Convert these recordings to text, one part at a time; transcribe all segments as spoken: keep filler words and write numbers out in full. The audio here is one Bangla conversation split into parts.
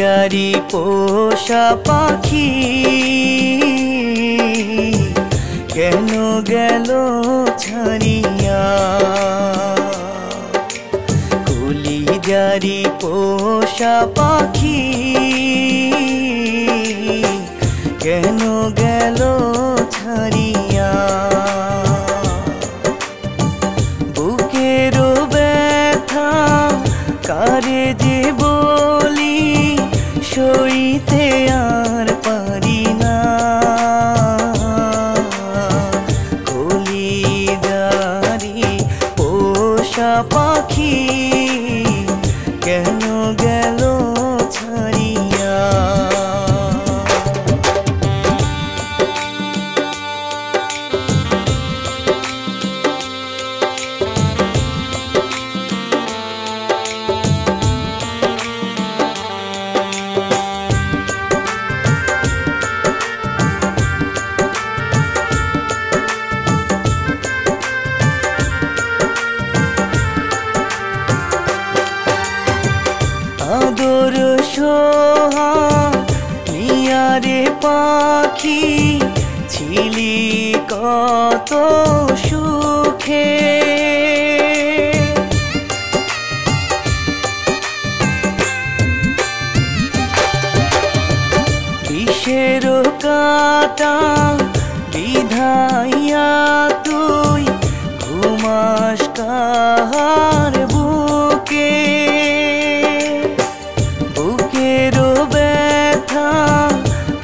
প্যারি পোষা পাখি কেন গেল ছাড়িয়া, কলিজারি পোষা পাখি কেন গেল ছাড়িয়া। বুকের ব্যথা কারে যে বলি সইতে আর পারি না, কলিজারি পোষা পাখি কেন গেল ছাড়িয়া। আদর সোহাগ নিয়া রে পাখি ছিলি কত সুখে, বিষের কাঁটা বিধাইয়া তুই ঘুমাস কাহার বুকে।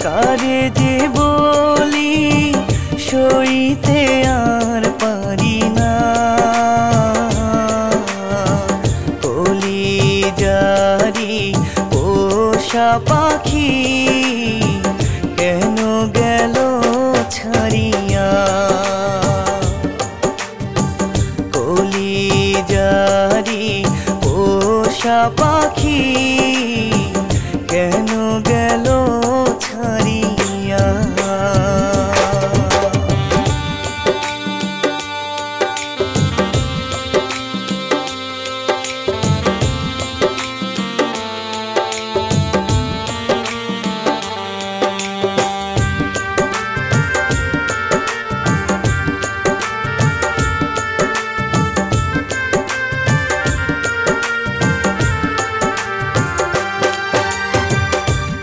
কারে যে বলি সইতে আর পারি না, কলিজারি পোষা পাখি কেন গেল ছাড়িয়া, কলিজারি পোষা পাখি কেন গেল ছাড়িয়া।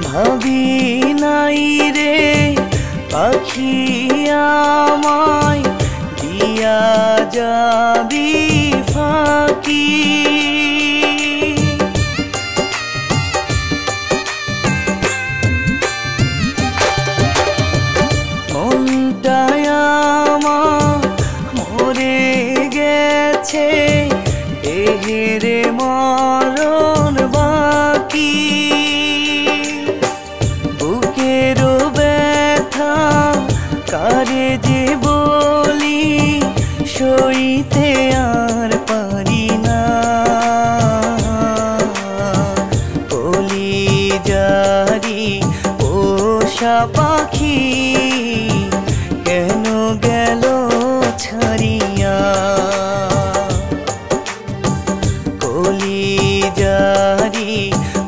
ভাবি নাই রে পাখি আমায় দিয়া যাবি ফাঁকি, মনটায় আমার মরে গেছে এহেরে মরণ বাকি। কারে যে বলি সইতে আর পারি না, কলিজারি পোষা পাখি কেন গেল ছাড়িয়া, কলিজারি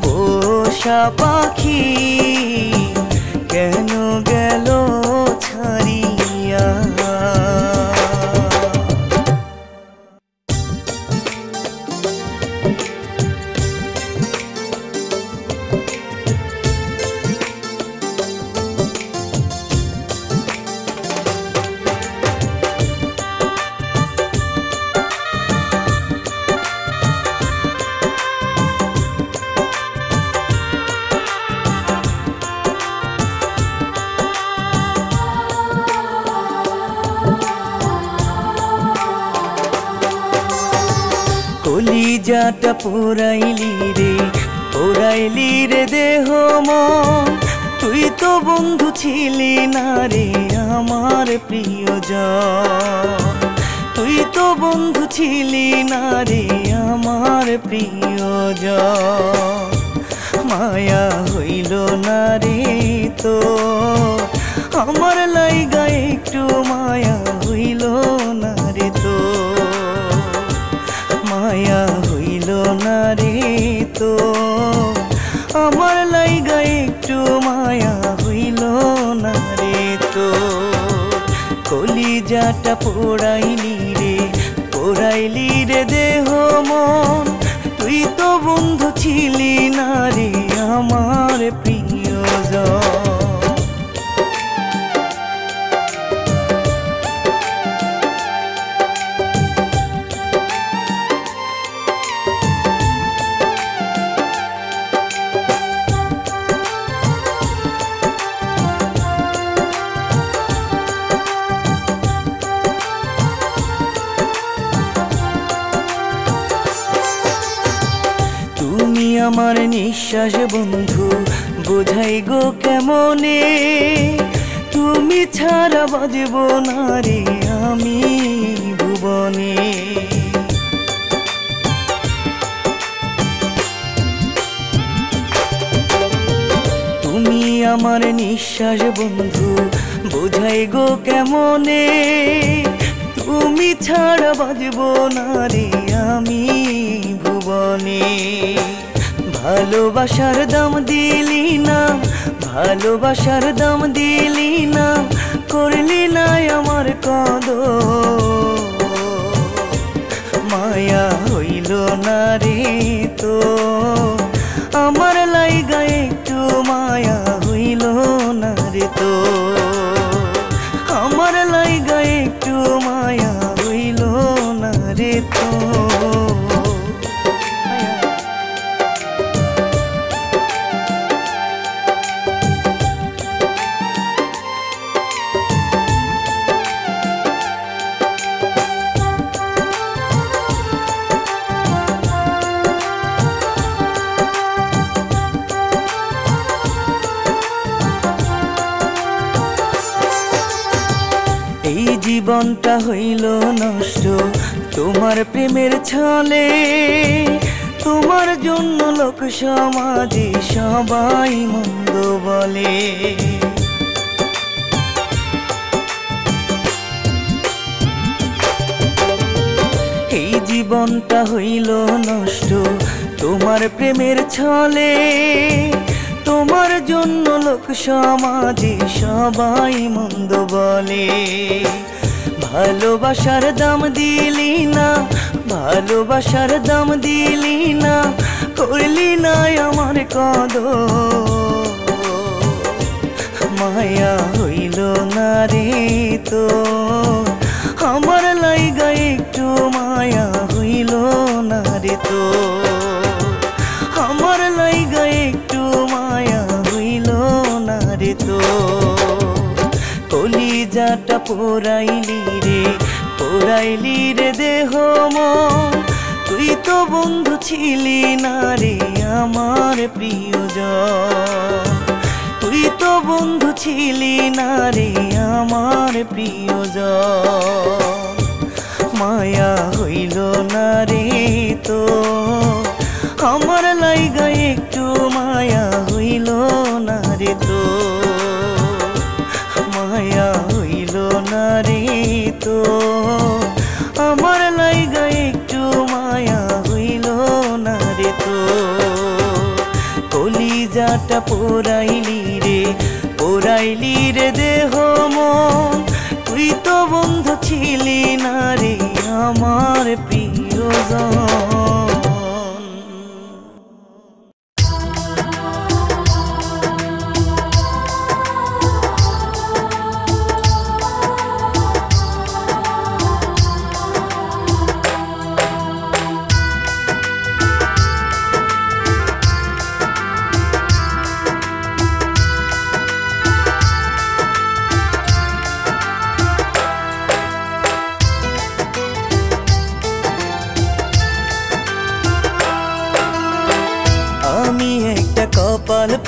পোষা পাখি কেন গেল ছাড়িয়া। কলিজাটা পোড়াইলি রে পোড়াইলি রে দেহ মন, তুই তো বন্ধু ছিলি না রে আমার প্রিয়জন, তুই তো বন্ধু ছিলি না রে আমার প্রিয়জন। মায়া হইল না রে তো আমার লাইগা একটু, মায়া হইল না রে তো, মায়া হইল না রে তো आमार लाइगा एकटु माया हইলো ना रे तोर कলিজাটা পোড়াইলি रे পোড়াইলি रे দেহ মন তুই তো বন্ধু ছিলি না রে আমার প্রিয়জন। आमार निश्वास बंधु बोझाई गो केमने तुमी छाड़ा बाजबो ना रे आमी भुवने तुमी आमार निश्वास बंधु बोझाई गो केमने तुमी छाड़ा बाजबो ना रे आमी भुवने ভালোবাসার দাম দিলি না ভালোবাসার দাম দিলি না করলি না আমার কদর মায়া হইল না রে তো আমার লাইগা একটু মায়া হইল না রে তো আমার লাইগা একটু মায়া হইল না রে তো। জীবনটা হইল নষ্ট তোমার প্রেমের ছলে তোমার জন্য লোক সমাজে সবাই মন্দ বলে এই জীবনটা হইল নষ্ট তোমার প্রেমের ছলে তোমার জন্য লোক সমাজে সবাই মন্দ বলে ভালোবাসার দাম দিলি না ভালোবাসার দাম দিলি না করলি না আমার কদর মায়া হইল না রে তো আমার লাইগা একটু মায়া হইল না রে তো আমার লাইগা একটু মায়া হইল না রে তো কলিজাটা পোড়াইলি রে পোড়াইলি রে দেহ মন তুই তো বন্ধু ছিলি না রে আমার প্রিয়জন তুই তো বন্ধু ছিলি না রে আমার প্রিয়জন মায়া হইল না রে তো আমার লাইগা একটু মায়া হইল না রে তো माया हইলো না রে তো আমার লাইগা একটু माया হইলো না রে তো কলিজাটা পোড়াইলি রে পোড়াইলি রে দেহ মন তুই তো বন্ধু ছিলি না রে আমার প্রিয়জন।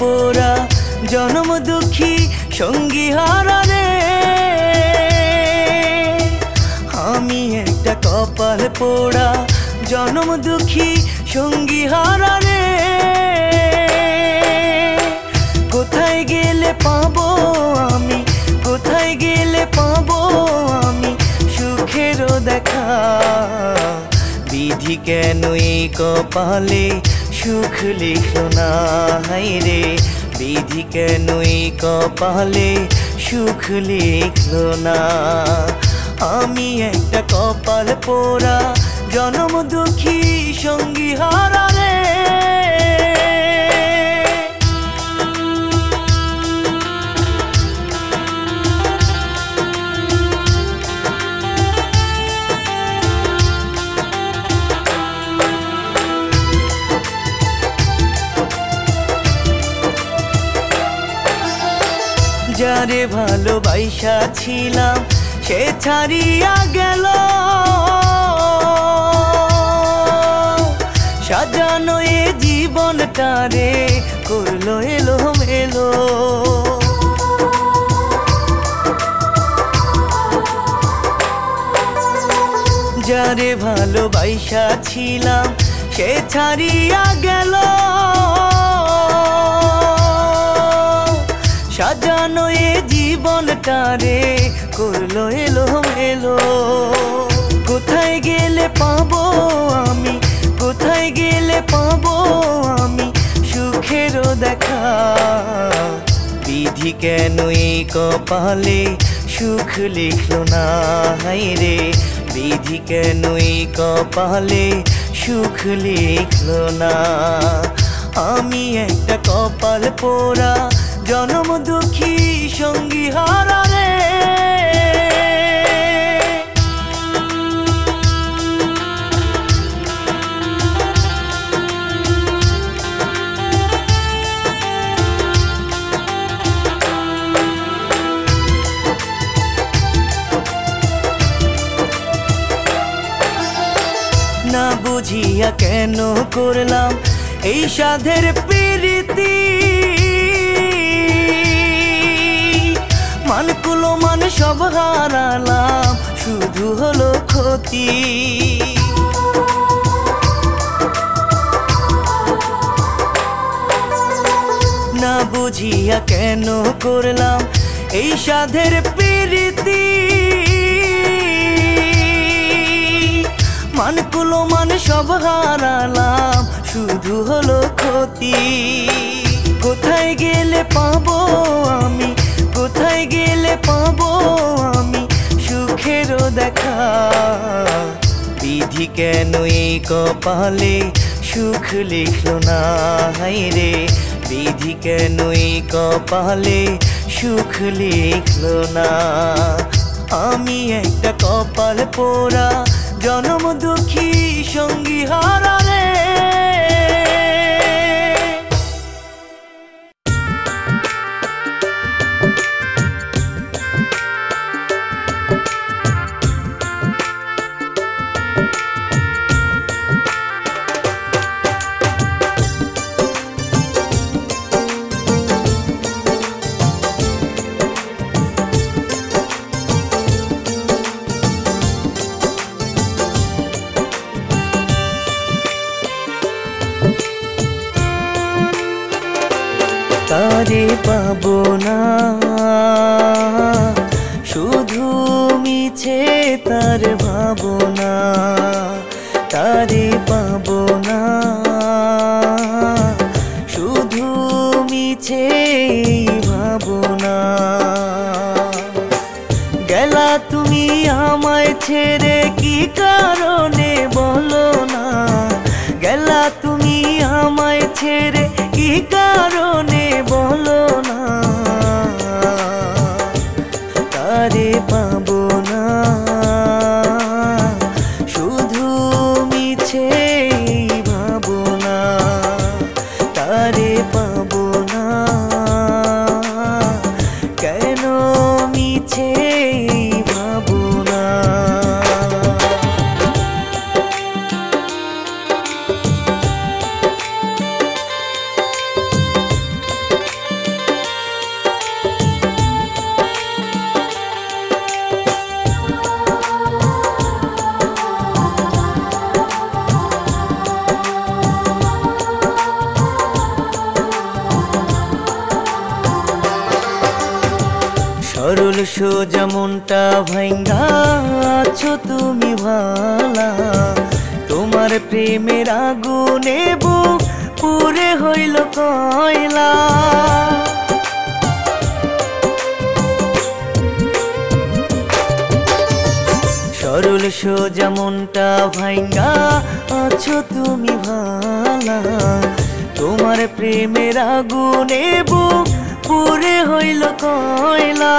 পোড়া জনম দুঃখী সঙ্গী হারা রে আমি একটা কপাল পোড়া জনম দুঃখী সঙ্গী হারা রে কোথায় গেলে পাবো আমি কোথায় গেলে পাবো আমি সুখের দেখা বিধি কেন এই কপালে সুখ লিখলো না হাই রে, বিধি কেন এই কপালে সুখ লিখলো না। আমি একটা কপাল পোড়া জনম দুঃখী সঙ্গী হারা রে। যারে ভালোবাসা ছিলাম সে ছাড়িয়া গেল, সাজানো এ জীবনটারে করলো এলোমেলো। যারে ভালোবাসা ছিলাম সে ছাড়িয়া গেল, সাজানো এ জীবনটারে করলো এলোমেলো। কোথায় গেলে পাবো আমি, কোথায় গেলে পাবো আমি সুখেরও দেখা। বিধি কেন এই কপালে সুখ লিখলো না হাই রে, বিধি কেন এই কপালে সুখ লিখলো না। আমি একটা কপাল পোড়া জনম দুঃখী সঙ্গী হারা রে। না বুঝিয়া কেন করলাম এই সাধের প্রীতি, মানগুলো মান সব হারালাম শুধু হলো ক্ষতি। না বুঝিয়া কেন করলাম এই সাধের প্রীতি, মানগুলো মান সব হারালাম শুধু হলো ক্ষতি। কোথায় গেলে পাবো আমি, কোথায় গেলে পাবো আমি সুখেরও দেখা। বিধি কেন এই কপালে সুখ লিখলো না হাই রে, বিধি কেন এই কপালে সুখ লিখলো না। আমি একটা কপাল পোড়া জনম দুঃখী সঙ্গী হারা রে। তারে পাবো না শুধু মিছে তার ভাবনা, তারে পাবো না শুধু মিছে ভাবনা। গেলা তুমি আমায় ছেড়ে কি কারণে বলো না, গেলা তুমি আমায় ছেড়ে কি কারণে বলো না। তারে পাবো না শুধু মিছে ভাবো না, তারে পাবো না কেন মিছে ভাবো না। সরল সোজা মনটা ভাঙ্গা আছো তুমি ভালা, তোমার প্রেমের আগুনে বুক पूरे होइल कइला सरल सोजा मनटा भांगा आछो तुमी भाला तुम्हारे प्रेमेर आगुने बुक पूरे होइल कइला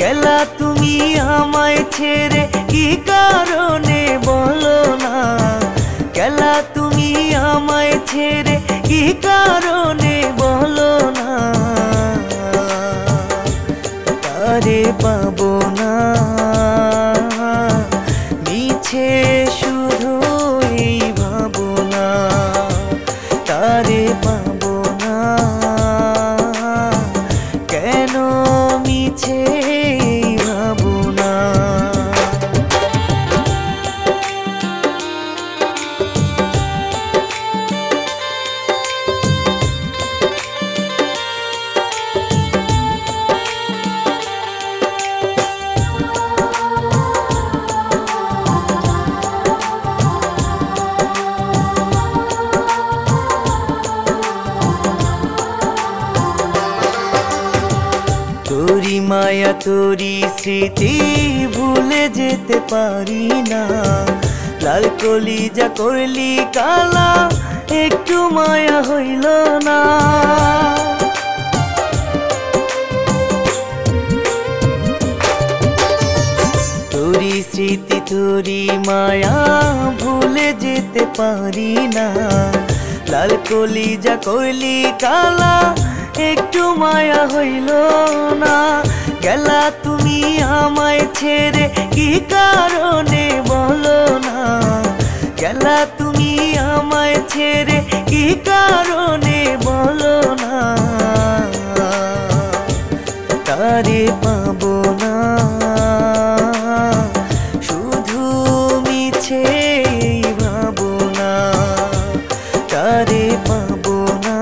गेला तुमी आमाय छेड़े की कारणे बोलो ना गेला तुमी आमाय छेड़े की कारणे बोलो ना तारे पाबो ना मिछे शुधु एई भावना तारे पाबो ना केनो मिछे तोरी माया तोरी स्मृति भूले जेते पारी ना लाल कलिजा करली काला एकटू माया हईल ना तोरी स्मृति तोरी माया भूले जेते पारी ना लाल कलिजा करली काला एकटू माया हईल ना गेला तुमी आमाय छेड़े की कारणे बोलो ना गेला तुमी आमाय छेड़े की कारणे बोलो ना तारे पाबो ना शुधु मिछे भाबो ना तारे पाबो ना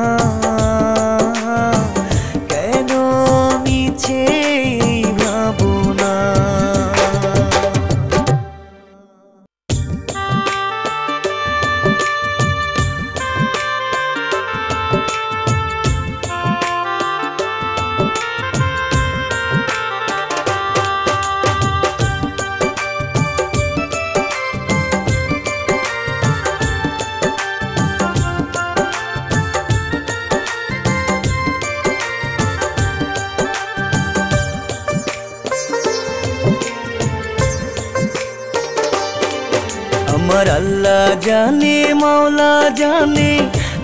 आमार अल्लाह जाने मौला जाने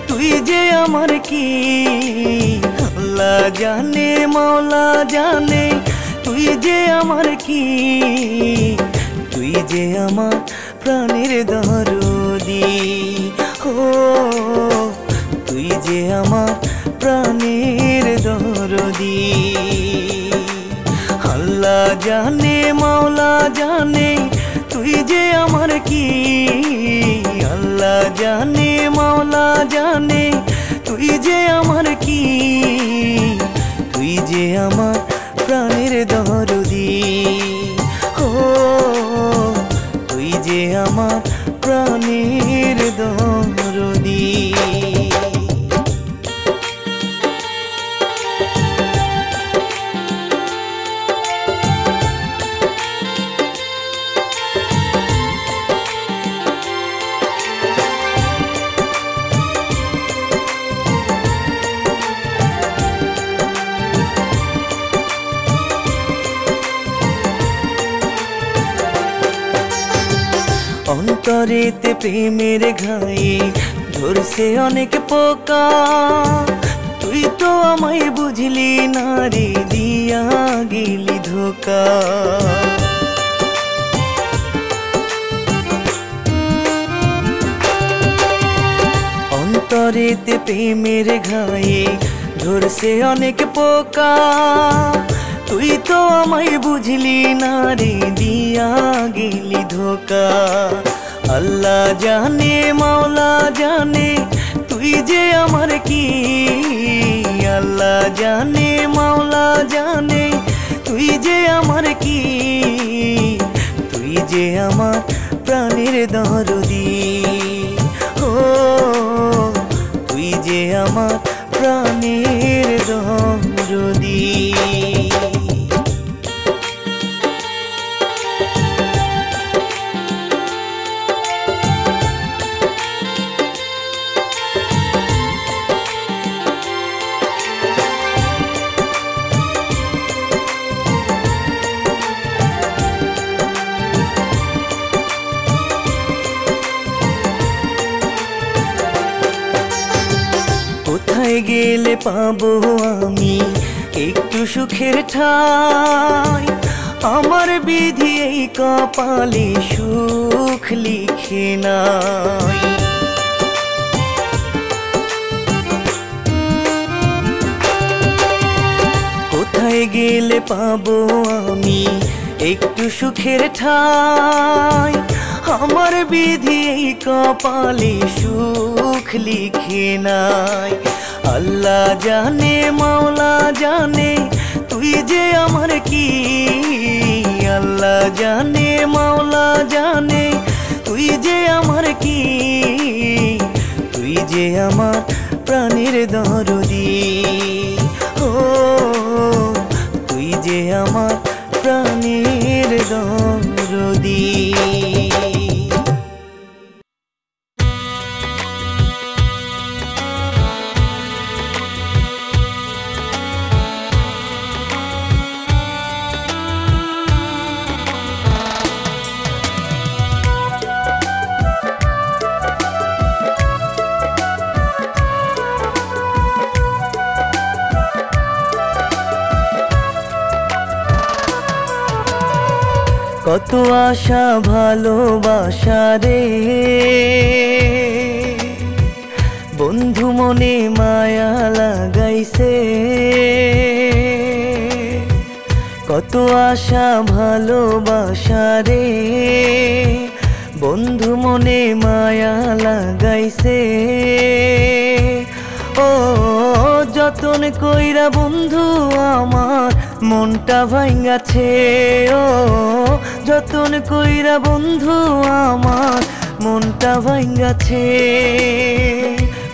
तुई जे आमार की अल्लाह जाने मौला जाने तुई जे आमार की तुई जे आमार प्राणेर दरदी हो तुई जे आमार प्राणेर दरदी अल्लाह जाने मौला जाने तुई जे आमार की अल्लाह जाने मौला जाने तुई जे आमार की तुई जे आमार प्राणेर दरदी हो तुई जे आमार प्राणेर दरदी अंतरेते प्रेमेर घाए धरछे अनेक पोका तुई तो आमाय बुझली ना रे दिया गेली धोका अंतरेते प्रेमेर घाए धरछे अनेक पोका तुई तो आमाय बुझली ना रे दिया गेली धोका अल्लाह जाने मौला जाने तुई जे आमार की अल्लाह जाने मौला जाने तुई जे आमार की तुई जे आमार प्राणेर दरदी हो तुई আমার প্রাণের দরদি। गेले पाबो आमी एकटू सुखेर ठाई, आमार बिधि एई कपाले सुख लिखे नाई। कोथाय गेले पाबो आमी एकटू सुखेर ठाई, आमार बिधि एई कपाले सुख लिखे नाई। আল্লাহ জানে মাওলা জানে তুই যে আমার কি, আল্লাহ জানে মাওলা জানে তুই যে আমার কি, তুই যে আমার প্রাণের দরদি। ও তুই যে আমার প্রাণের দরদি। কত আশা ভালোবাসা রে বন্ধু, মনে মায়া লাগাইছে। কত আশা ভালোবাসা রে বন্ধু, মনে মায়া লাগাইছে। ও যতন কইরা বন্ধু আমার মনটা ভাঙাছে। ও যতন কইরা বন্ধু আমার মনটা ভাঙাছে।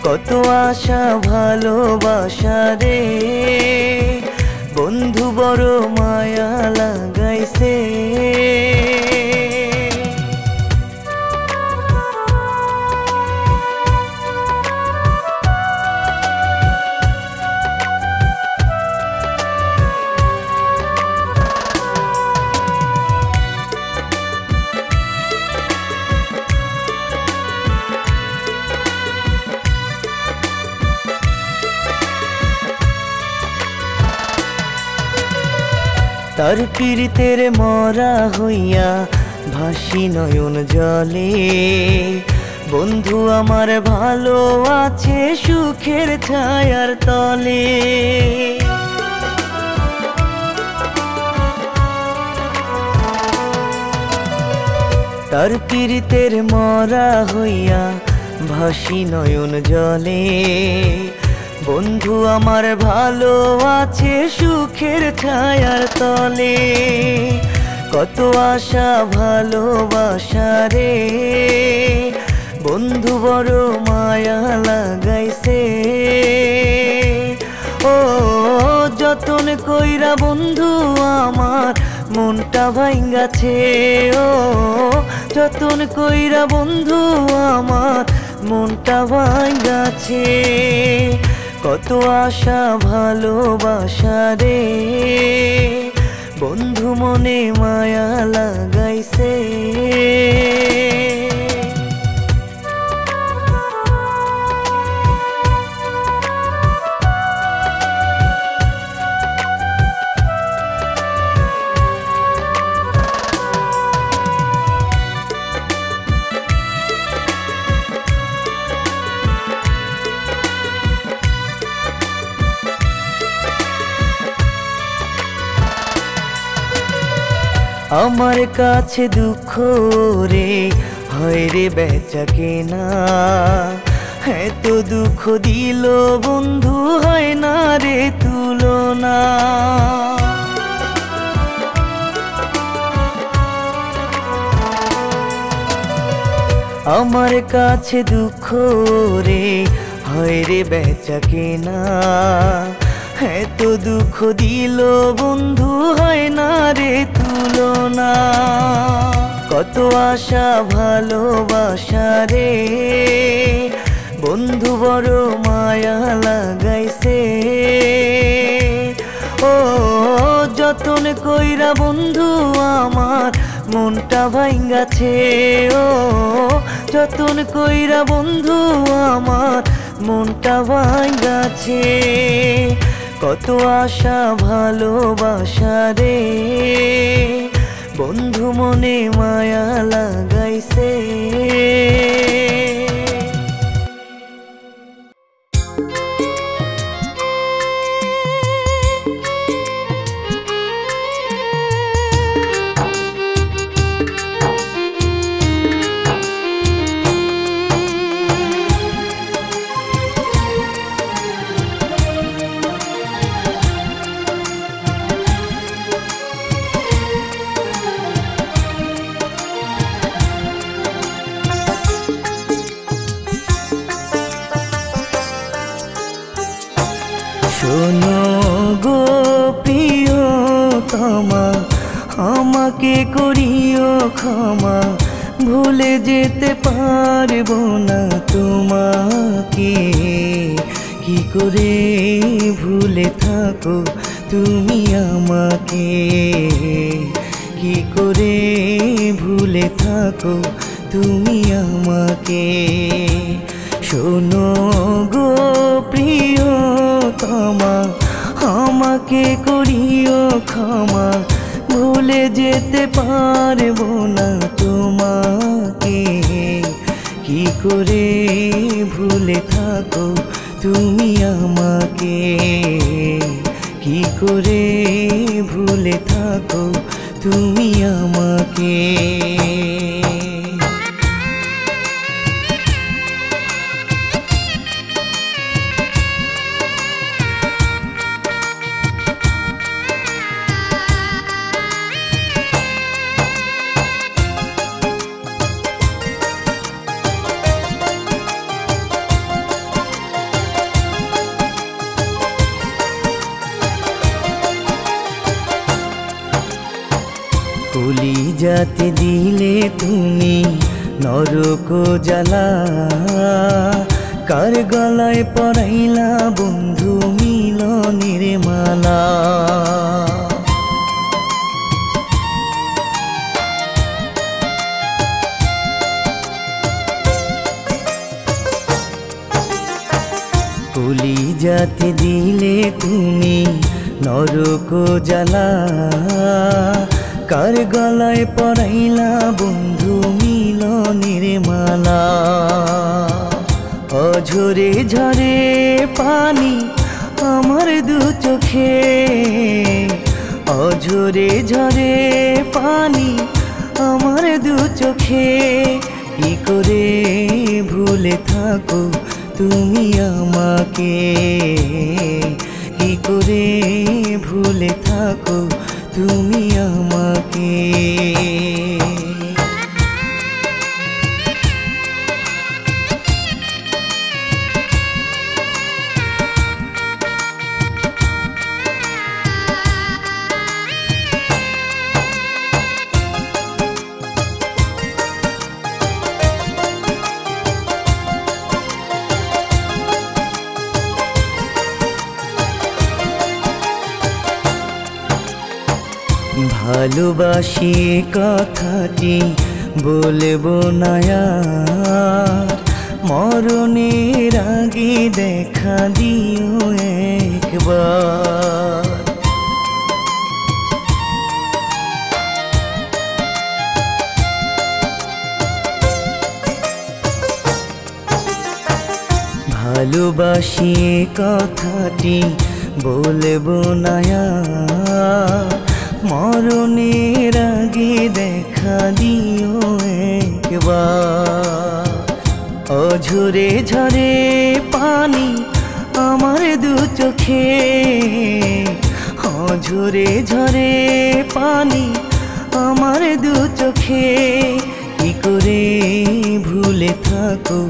কত আশা ভালোবাসা রে বন্ধু, বড় মায়া লাগাইছে। তার পীড়িতের মরা হইয়া ভাসি নয়ন জলে, বন্ধু আমার ভালো আছে সুখের ছায়ার তলে। তার পীড়িতের মরা হইয়া ভাসি নয়ন জলে, বন্ধু আমার ভালো আছে সুখের ছায়ার তলে। কত আশা ভালোবাসা রে বন্ধু, বড় মায়া লাগাইছে। ও যতন কইরা বন্ধু আমার মনটা ভাঙাছে। ও যতন কইরা বন্ধু আমার মনটা ভাঙাছে। কত আশা ভালোবাসা রে বন্ধু, মনে মায়া লাগাইছে। আমার কাছে দুঃখ রে হয় রে বেচাকে না, এত দুঃখ দিল বন্ধু হয় না রে তুলনা। আমার কাছে দুঃখ রে হয়রে বেচাকেনা, এত দুঃখ দিল বন্ধু হয় না রে তুলনা। কত আশা ভালোবাসা রে বন্ধু বড় মায়া লাগাইছে, ও যতন কইরা বন্ধু আমার মনটা ভাঙ্গাছে, ও যতন কইরা বন্ধু আমার মনটা ভাঙ্গাছে। কত আশা ভালোবাসা রে বন্ধু মনে মায়া লাগাইছে। শোনো গো প্রিয়তমা, আমাকে করিও ক্ষমা, ভুলে যেতে পারবো না তোমাকে। কি করে ভুলে থাকো তুমি আমাকে, কি করে ভুলে থাকো তুমি আমাকে। শোনো গো প্রিয়তমা, আমাকে করিও ক্ষমা, ভুলে যেতে পারবো না তোমাকে। কি করে ভুলে থাকো তুমি আমাকে, কি করে ভুলে থাকো তুমি আমাকে। কলিজাতে দিলে তুমি নরক জ্বালা, কার গলায় পরাইলা বন্ধু মিলনের মালা। কলিজাতে দিলে তুমি নরক জ্বালা, কার গলায় পরাইলা বন্ধু মিলনের মালা। অঝরে ঝরে পানি আমার দু চোখে, অঝরে ঝরে পানি আমার দু চোখে। কি করে ভুলে থাকো তুমি আমাকে, কি করে ভুলে থাকো তুমি আমাকে। ভালোবাসি কথাটি বলবো না আর, মরণের আগে দেখা দিও একবার। ভালোবাসি কথাটি বলবো না আর, মরণের আগে দেখা দিও একবার। অঝরে ঝরে পানি আমার দু চোখে, অঝরে ঝরে পানি আমার দু চোখে। কি করে ভুলে থাকো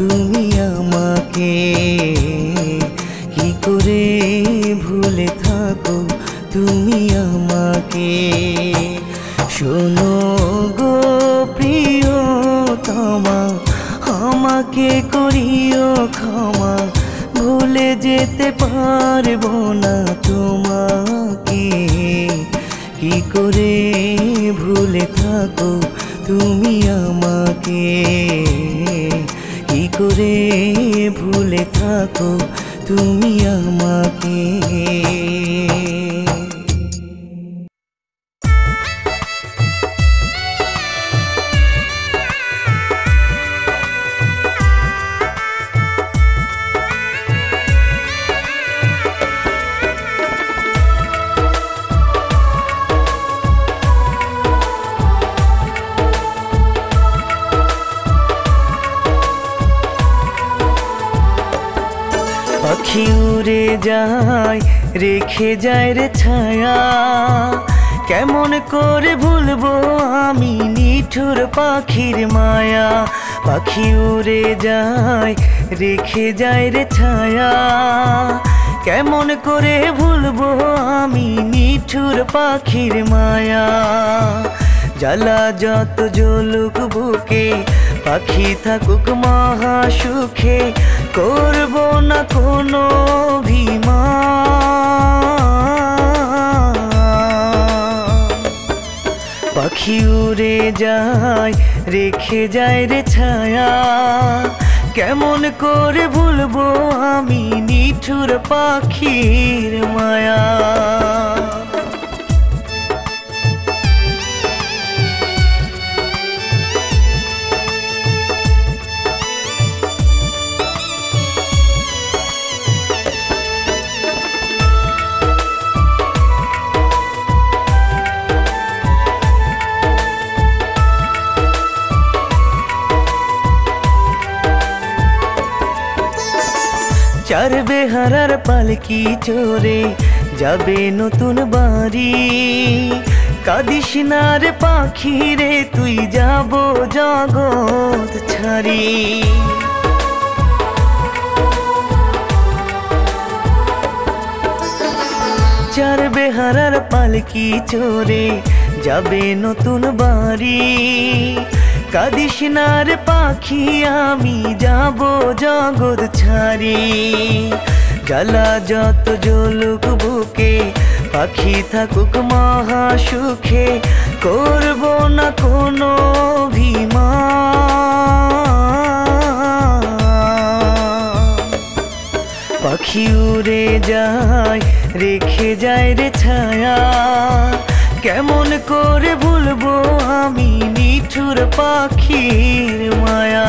তুমি আমাকে কি করে ভুলে থাকো তুমি আমাকে। শোনো গো প্রিয়তমা আমাকে করিও ক্ষমা, ভুলে যেতে পারবো না তোমাকে, কি করে ভুলে থাকো তুমি আমাকে, কি করে ভুলে থাকো তুমি আমাকে। পাখি উড়ে যায় রেখে যায় রে ছায়া, কেমন করে ভুলবো আমি নিঠুর পাখির মায়া। পাখি উড়ে যায় রেখে যায় রে ছায়া, কেমন করে ভুলবো আমি নিঠুর পাখির মায়া। জ্বালা যত জ্বলুক বুকে পাখি থাকুক মহা সুখে, করব না কোনো অভিমান। পাখি উড়ে যায় রেখে যায় রে ছায়া, কেমন করে ভুলবো আমি নিঠুর পাখির মায়া। চার বেহারার পালকি চড়ে যাবে নতুন বাড়ি, কাঁদিস না রে পাখি রে তুই যাব জগৎ ছাড়ি। চার বেহারার পালকি চড়ে যাবে নতুন বাড়ি, কাঁদিস না রে পাখি আমি যাব জগৎ ছাড়ি। জ্বালা যত জ্বলুক বুকে পাখি থাকুক মহা সুখে, করব না কোনো অভিমান। পাখি উড়ে যায় রেখে যায় রে ছায়া, কেমন করে ভুলবো আমি নিঠুর পাখির মায়া।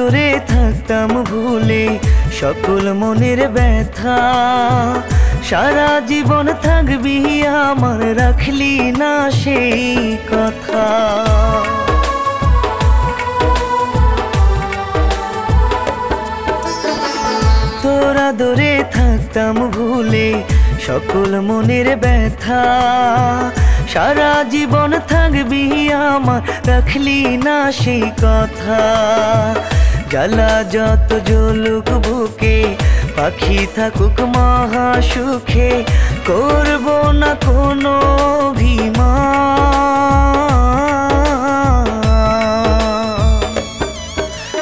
দূরে থাকতাম ভুলে সকল মনের ব্যথা, সারা জীবন থাকবি আমার রাখলি না সেই কথা। তোরা দূরে থাকতাম ভুলে সকল মনের ব্যথা, সারা জীবন থাকবি আমার রাখলি না সেই কথা। জ্বালা যত জ্বলুক বুকে পাখি থাকুক মহা সুখে, করব না কোনো অভিমান।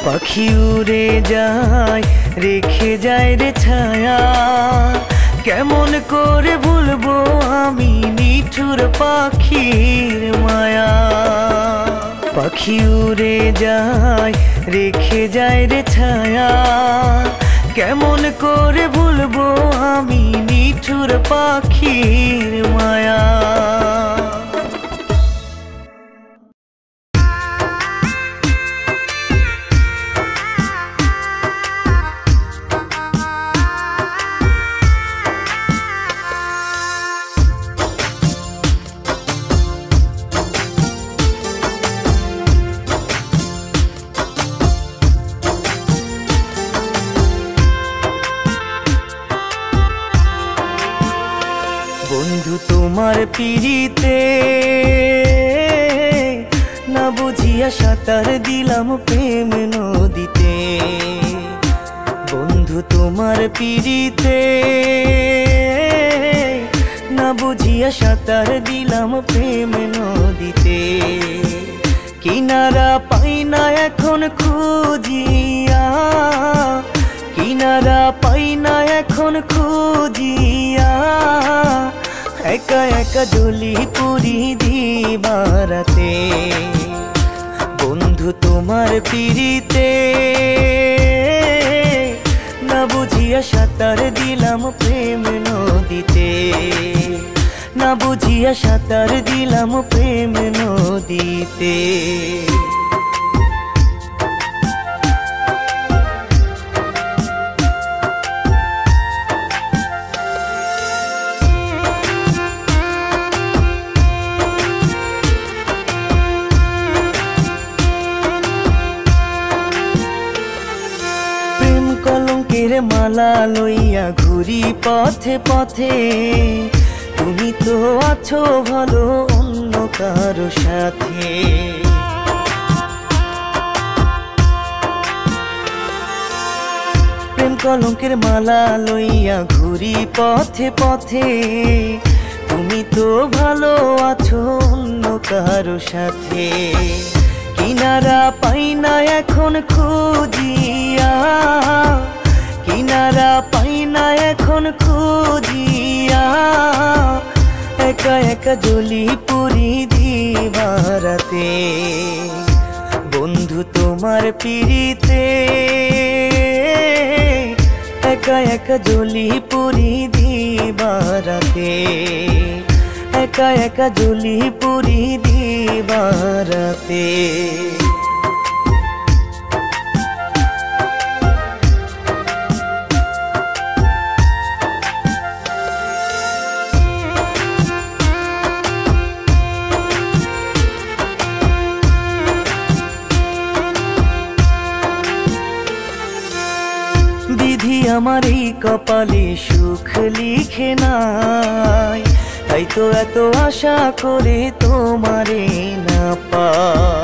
পাখি উড়ে যায় রেখে যায় রে ছায়া, কেমন করে ভুলবো আমি নিঠুর পাখির মায়া। পাখি উড়ে যায় রেখে যায় রে ছায়া, কেমন করে ভুলবো আমি নিঠুর পাখির মায়া। তোমার পিড়িতে না বুঝিয়া সাঁতার দিলাম প্রেম নদীতে। বন্ধু তোমার পিড়িতে না বুঝিয়া সাঁতার দিলাম প্রেম নদীতে। কিনারা পাই না এখন খুঁজিয়া, কিনারা পাই না এখন খুঁজিয়া, একা একা জ্বলি পুরি দিবারাতে। বন্ধু তোমার পিড়িতে না বুঝিয়া সাঁতার দিলাম প্রেম নদীতে, না বুঝিয়া সাঁতার দিলাম প্রেম নদীতে। কলঙ্কের মালা লইয়া ঘুরি পথে পথে, তুমি তো আছো ভালো অন্য কারো সাথে। প্রেম কলঙ্কের মালা লইয়া ঘুরি পথে পথে, তুমি তো ভালো আছো অন্য কারো সাথে। কিনারা পাই না এখন খুঁজিয়া, কিনারা পাই না এখন খুঁজিয়া, একা একা জ্বলি পুরি দিবারাতে। বন্ধু তোমার পিড়িতে একা একা জ্বলি পুরি দিবারাতে, একা একা জ্বলি পুরি দিবারাতে। বিধি আমার এই কপালে সুখ লিখে নাই, তাই তো এত আশা করে তোমারে না পাই।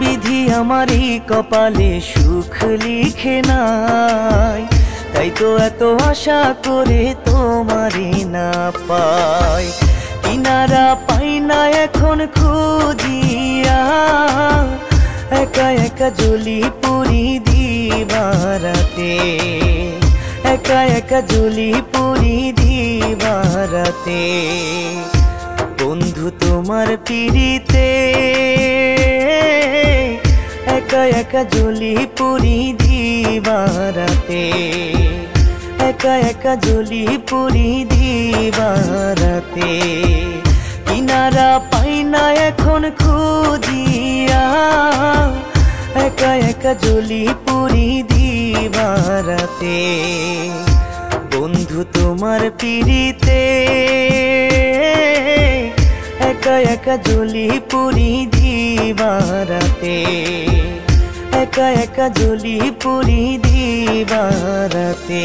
বিধি আমার এই কপালে সুখ লিখে নাই, তাই তো এত আশা করে তোমারে না পাই। কিনারা পাই না এখন খুঁজিয়া, একা একা জ্বলি পুরি দিবারাতে, একা একা জ্বলি পুরি দিবারাতে। বন্ধু তোমার পিড়িতে একা একা জ্বলি পুরি দিবারাতে, একা একা জ্বলি পুরি দিবারাতে। কিনারা পাই না এখন খুঁজিয়া, একা একা জ্বলি পুরি দিবারাতে। বন্ধু তোমার পিড়িতে একা একা জ্বলি পুরি দিবারাতে, একা একা জ্বলি পুরি দিবারাতে।